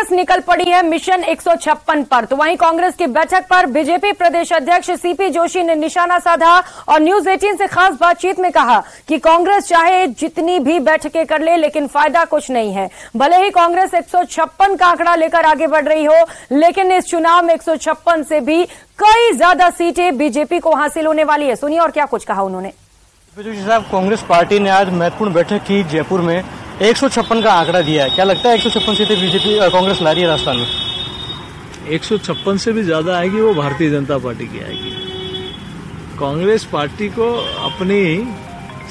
कांग्रेस निकल पड़ी है मिशन 156 पर। तो वहीं कांग्रेस की बैठक पर बीजेपी प्रदेश अध्यक्ष सीपी जोशी ने निशाना साधा और न्यूज 18 से खास बातचीत में कहा कि कांग्रेस चाहे जितनी भी बैठकें कर ले, लेकिन फायदा कुछ नहीं है। भले ही कांग्रेस 156 का आंकड़ा लेकर आगे बढ़ रही हो, लेकिन इस चुनाव में 156 से भी कई ज्यादा सीटें बीजेपी को हासिल होने वाली है। सुनिए और क्या कुछ कहा उन्होंने। सीपी जोशी साहब, कांग्रेस पार्टी ने आज महत्वपूर्ण बैठक की जयपुर में, 156 का आंकड़ा दिया है। क्या लगता है 156 सीटें बीजेपी कांग्रेस ला रही है राजस्थान में? 156 से भी ज्यादा आएगी, वो भारतीय जनता पार्टी की आएगी। कांग्रेस पार्टी को अपनी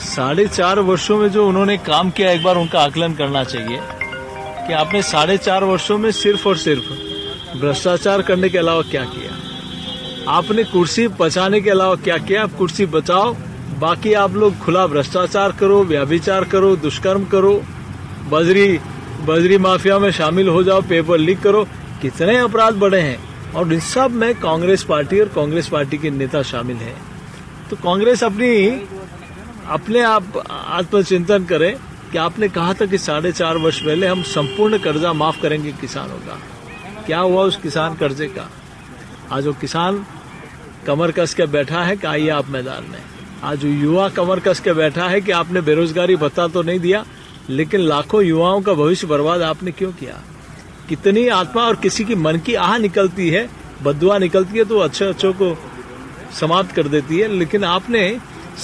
4.5 वर्षों में जो उन्होंने काम किया, एक बार उनका आकलन करना चाहिए कि आपने 4.5 वर्षों में सिर्फ और सिर्फ भ्रष्टाचार करने के अलावा क्या किया, आपने कुर्सी बचाने के अलावा क्या किया। आप कुर्सी बचाओ, बाकी आप लोग खुला भ्रष्टाचार करो, व्याभिचार करो, दुष्कर्म करो, बजरी माफिया में शामिल हो जाओ, पेपर लीक करो, कितने अपराध बढ़े हैं और इन सब में कांग्रेस पार्टी और कांग्रेस पार्टी के नेता शामिल हैं। तो कांग्रेस अपने आप आत्मचिंतन करें कि आपने कहा था कि 4.5 वर्ष पहले हम संपूर्ण कर्जा माफ करेंगे किसानों का, क्या हुआ उस किसान कर्जे का? आज वो किसान कमर कस के बैठा है कि आइए आप मैदान में। आज युवा कमर कस के बैठा है कि आपने बेरोजगारी भत्ता तो नहीं दिया, लेकिन लाखों युवाओं का भविष्य बर्बाद आपने क्यों किया? कितनी आत्मा और किसी की मन की आह निकलती है, बद्दुआ निकलती है तो अच्छे अच्छों को समाप्त कर देती है, लेकिन आपने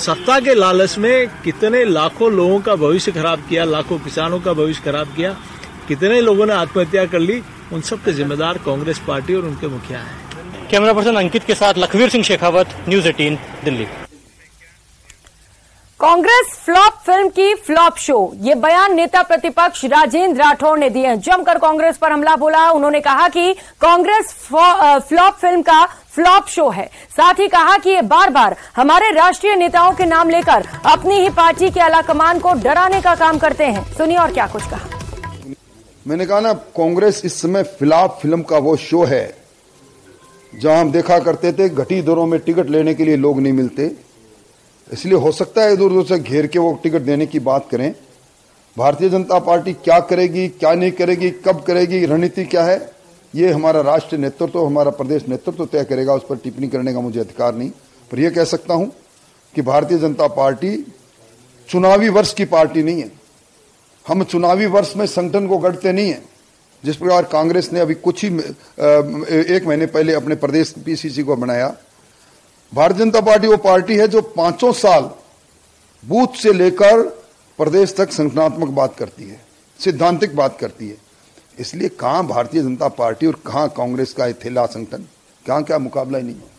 सत्ता के लालच में कितने लाखों लोगों का भविष्य खराब किया, लाखों किसानों का भविष्य खराब किया, कितने लोगों ने आत्महत्या कर ली, उन सबके जिम्मेदार कांग्रेस पार्टी और उनके मुखिया हैं। कैमरा पर्सन अंकित के साथ Lakhvir Singh Shekhawat, news 18 Delhi. Congress flop film की फ्लॉप शो, ये बयान नेता प्रतिपक्ष राजेंद्र राठौड़ ने दिए हैं। जमकर कांग्रेस पर हमला बोला। उन्होंने कहा कि कांग्रेस फ्लॉप फिल्म का फ्लॉप शो है। साथ ही कहा कि ये बार बार हमारे राष्ट्रीय नेताओं के नाम लेकर अपनी ही पार्टी के आलाकमान को डराने का काम करते हैं। सुनिए और क्या कुछ कहा। मैंने कहा ना, कांग्रेस इस समय फ्लॉप फिल्म का वो शो है जहां हम देखा करते थे घटी दरों में टिकट लेने के लिए लोग नहीं मिलते, इसलिए हो सकता है इधर उधर से घेर के वो टिकट देने की बात करें। भारतीय जनता पार्टी क्या करेगी, क्या नहीं करेगी, कब करेगी, रणनीति क्या है, ये हमारा राष्ट्रीय नेतृत्व तो, हमारा प्रदेश नेतृत्व तो तय करेगा। उस पर टिप्पणी करने का मुझे अधिकार नहीं, पर यह कह सकता हूं कि भारतीय जनता पार्टी चुनावी वर्ष की पार्टी नहीं है। हम चुनावी वर्ष में संगठन को गढ़ते नहीं है। जिस प्रकार कांग्रेस ने अभी कुछ ही एक महीने पहले अपने प्रदेश PCC को बनाया, भारतीय जनता पार्टी वो पार्टी है जो 5 साल बूथ से लेकर प्रदेश तक संगठनात्मक बात करती है, सिद्धांतिक बात करती है। इसलिए कहां भारतीय जनता पार्टी और कहां कांग्रेस का थैला संगठन, कहां क्या मुकाबला ही नहीं है।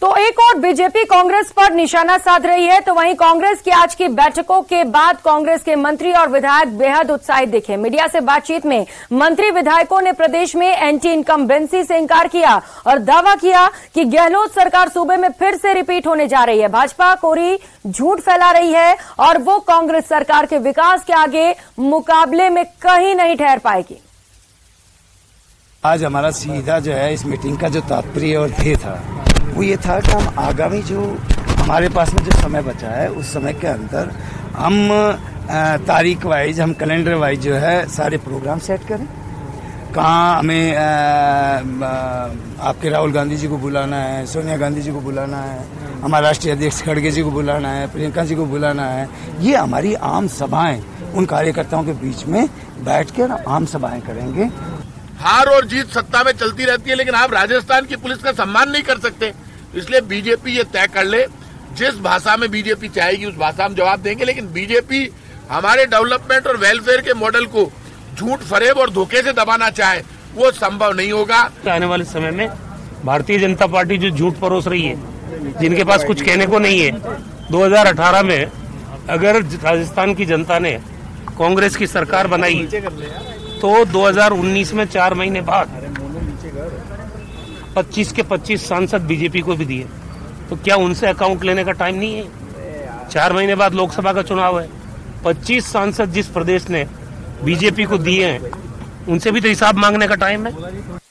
तो एक और बीजेपी कांग्रेस पर निशाना साध रही है। तो वहीं कांग्रेस की आज की बैठकों के बाद कांग्रेस के मंत्री और विधायक बेहद उत्साहित दिखे। मीडिया से बातचीत में मंत्री विधायकों ने प्रदेश में एंटी इनकम्बेंसी से इंकार किया और दावा किया कि गहलोत सरकार सूबे में फिर से रिपीट होने जा रही है। भाजपा कोरी झूठ फैला रही है और वो कांग्रेस सरकार के विकास के आगे मुकाबले में कहीं नहीं ठहर पाएगी। आज हमारा सीधा जो है इस मीटिंग का जो तात्पर्य और ध्येय था वो ये था कि हम आगामी जो हमारे पास में जो समय बचा है उस समय के अंदर हम तारीख वाइज, हम कैलेंडर वाइज जो है सारे प्रोग्राम सेट करें। कहाँ हमें आपके राहुल गांधी जी को बुलाना है, सोनिया गांधी जी को बुलाना है, हमारे राष्ट्रीय अध्यक्ष खड़गे जी को बुलाना है, प्रियंका जी को बुलाना है। ये हमारी आम सभाएं उन कार्यकर्ताओं के बीच में बैठ कर आम सभाएं करेंगे। हार और जीत सत्ता में चलती रहती है, लेकिन आप राजस्थान की पुलिस का सम्मान नहीं कर सकते। इसलिए बीजेपी ये तय कर ले, जिस भाषा में बीजेपी चाहेगी उस भाषा में जवाब देंगे, लेकिन बीजेपी हमारे डेवलपमेंट और वेलफेयर के मॉडल को झूठ, फरेब और धोखे से दबाना चाहे वो संभव नहीं होगा। आने वाले समय में भारतीय जनता पार्टी जो झूठ परोस रही है, जिनके पास कुछ कहने को नहीं है, 2018 में अगर राजस्थान की जनता ने कांग्रेस की सरकार बनाई तो 2019 में 4 महीने बाद 25 के 25 सांसद बीजेपी को भी दिए, तो क्या उनसे अकाउंट लेने का टाइम नहीं है? 4 महीने बाद लोकसभा का चुनाव है, 25 सांसद जिस प्रदेश ने बीजेपी को दिए हैं उनसे भी तो हिसाब मांगने का टाइम है।